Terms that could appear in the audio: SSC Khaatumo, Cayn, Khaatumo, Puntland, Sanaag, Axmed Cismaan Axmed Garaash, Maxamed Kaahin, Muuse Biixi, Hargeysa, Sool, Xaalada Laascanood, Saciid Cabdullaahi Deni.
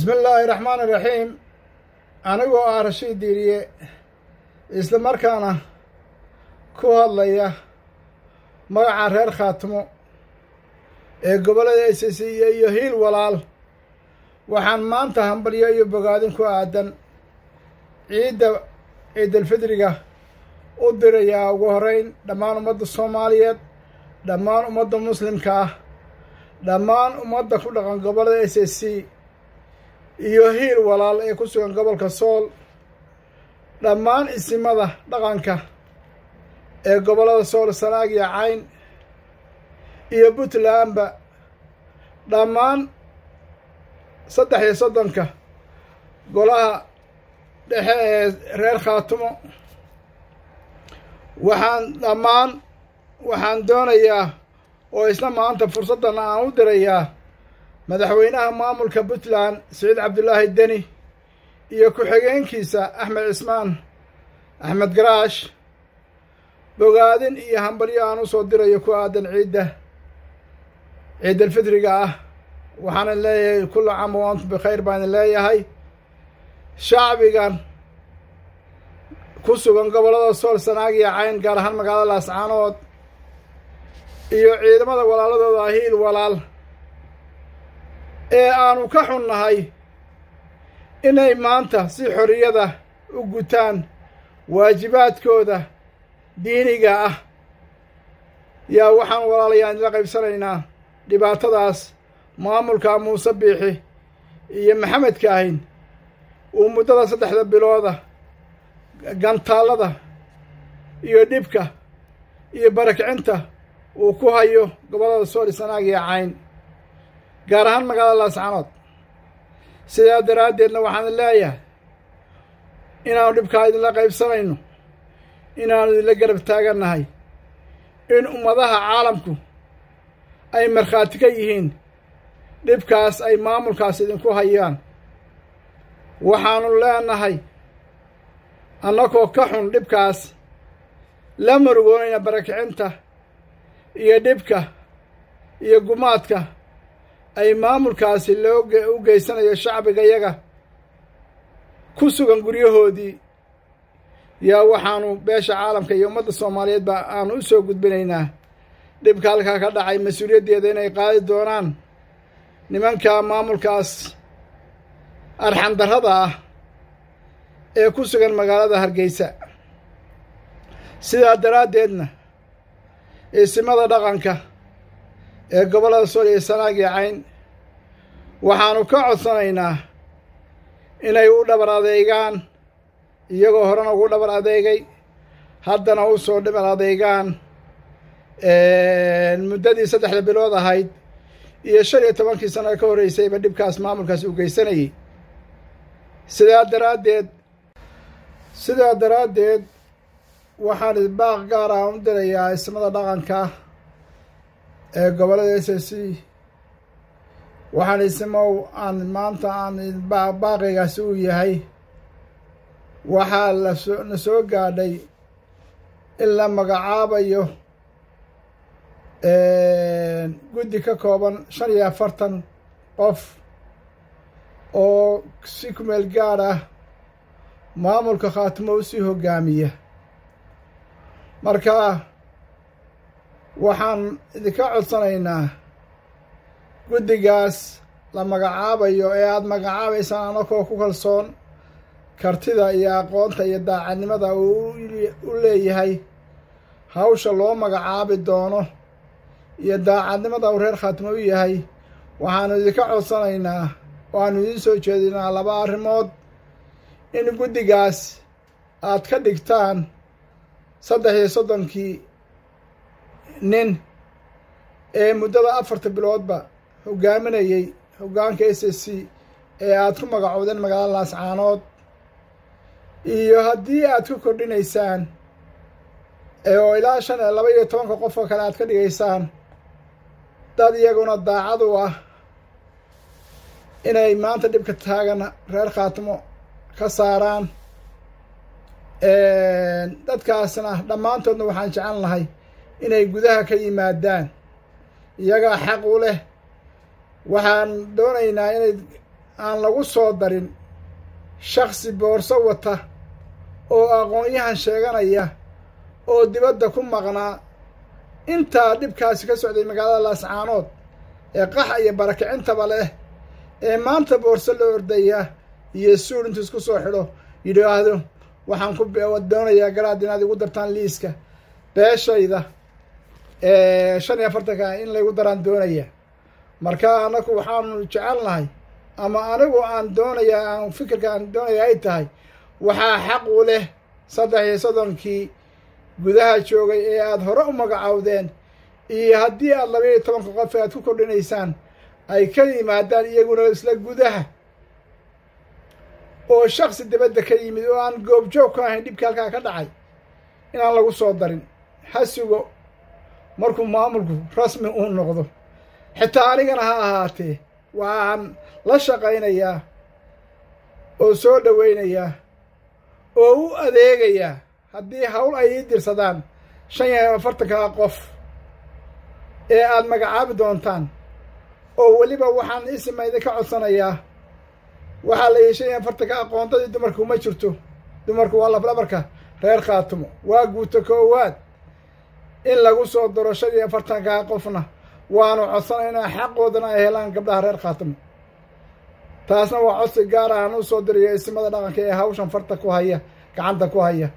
بسم الله الرحمن الرحيم. أنا هو رشيد ديري إسلام مركانا كوهالية مقع رير خاتمو قبل SSC يهيل ولال وحان مانتا همبريا يبقادن كوهادن عيد الفدرقة ودريا وهرين دمان أمد الصوماليات دمان أمد المسلم كاه دمان أمد كلغان قبل SSC iyo hiir walaal ee ku sugan gobolka Sool dhamaan isimada dhaqanka ee gobolada Sool Sanaag iyo Cayn iyo Puntland ba dhamaan 37 golaha dhexe ee reer Khaatumo waxaan doonayaa oo isla maanta fursadan aan u dirayaa madaxweynaha maamulka Puntland Saciid Cabdullaahi Deni iyo ku-xigeenkiisa Axmed Cismaan Axmed Garaash bogaadin iyo hambalyo aan u soo dirayo ku aadan ciid al-fidriga ah waxaan leeyahay kullu caam wa antum bi khayr baan leeyahay shacbigan ku sugan gobolada Sool Sanaag iyo Cayn gaar ahaan magaalada Laascanood iyo ciidamada walaaladooda ahiil walaal aanu ka xunnahay inay maanta si xoriyada u gutaan waajibaadkooda diiniga ah yaa waxaan walaalayaal la qaybsanaynaa dhibaatadaas maamulka Muuse Biixi iyo Maxamed Kaahin oo muddada 3 bilooda gantaalada iyo dhibka iyo barakcinta uu ku hayo gobolada Sool Sanaag iyo Cayn gaar ahaan magaalada Laascanood sidaa daraadeedna waxaan leeyahay inaanu dhibka idinla qaybsanayno inaanu idinla garab taagannahay in ummadaha caalamku ay markhaati ka yihiin dhibkaas ay maamulkaas idinku hayaan waxaanu leenahay annagoo ka xun dhibkaas la murugoonayna barakicinta iyo dhibka iyo gumaadka ay maamulkaasi loo geysanayo shacbiga iyaga ku sugan guryahoodii yaa waxaanu beesha caalamka iyo ummadda Soomaaliyeed ba aan u soo gudbinaynaa dhibka halka ka dhacay mas'uuliyaddeeda inay qaadi doonaan nimanka maamulkaas arxan darrada ah ee ku sugan magaalada Hargeysa sidaa daraadeedna isimada dhaqanka ee gobolada Sool Sanaag iyo Cayn waxaanu ka codsanaynaa inay u dhabar adeegaan iyagoo horena ugu dhabar adeegay haddana u soo dhabar adeegaan muddadii 3 bilood ahayd iyo 15 sano ka horeysayba dhibkaas maamulkaas u geysanayay sidaa daraadeed waxaan baaq gaar ah u dirayaa ismada dhaqanka gobolada SSC waxaan ismow aan maanta aan baaqaygaas u yahay waxaa la soo gaadhay in la magacaabayo guddi ka kooban 45 qof oo si ku meel gaar ah maamulka Khaatumo u sii hogaamiya marka waxaan idinka codsanaynaa guddigaas la magacaabayo ee aad magacaabaysaan anakoo ku kalsoon kartida iyo aqoonta iyo daacadnimada uu u leeyahay hawsha loo magacaabi doono iyo daacadnimada uu reer Khaatumo u yahay waxaan idinka codsanaynaa waanu idin soo jeedinaa 2 arrimood in guddigaas aad ka dhigtaan 37 nin muddada 4 biloodba hogaaminayay hogaanka SSC ee aad ku magacoodeen magaalada Laascanood iyo haddii aad ku kordhinaysaan oo ilaa 12 qof oo kale aad ka dhigaysaan dad iyaguna daacad u ah inay maanta dhibka taagan reer Khaatumo ka saaraan dadkaasna dhammaantoodna waxaan jeclaan lahay inay gudaha ka yimaadaan iyaga xaq u leh waxaan doonaynaa inay aan lagu soo darin shakhsi boorso wata oo aqoon-yahan sheeganaya oo dibadda ku maqnaa intaa dhibkaasi ka socday magaalada Laascanood ee qax iyo barakicintaba leh ee maanta boorso loo ordaya iyo suul intuu isku soo xidho yidhaahdo waxaan ku doonayaa garaad inaad igu dartaan liiska beeshayda shan iyo afartanka in laygu daraan doonaya marka anagu waxaanu jecelnahay ama anigu aan doonayaa aan fikirka aan doonayaa ay tahay waxaa xaq u leh 3 iyo 30 gudaha joogay ee aad hore u magacaawdeen iyo haddii aad 12 qof aad ku kordhinaysaan ay ka yimaadaan iyaguna isla gudaha oo shakhsi dibadda ka yimid oo aan goobjoog ka ahayn dhibka halkaa ka dhacay inaan lagu soo darin hasugo markuu maamulku rasmi uu noqdo xitaa anigana ha ahaatee waan la shaqaynayaa oo soo dhaweynayaa oo u adeegayaa haddii hawl ay ii dirsadaan 45 qof ee aad magacaabi doontaan oo weliba waxaan ismayda ka codsanayaa waxaa la yeeshay 45 aqoondadii dumarku ma jirto dumarku waa laflabarka reer Khaatumo waa guuto koowaad in lagu soo daro 45 qofna waanu codsanaynaa xaqoodana ay helaan gabdhaha reer Khaatumo taasna waa codsi gaar ah aan u soo dirayo ismada dhaqanka ee hawshan farta ku haya gacanta ku haya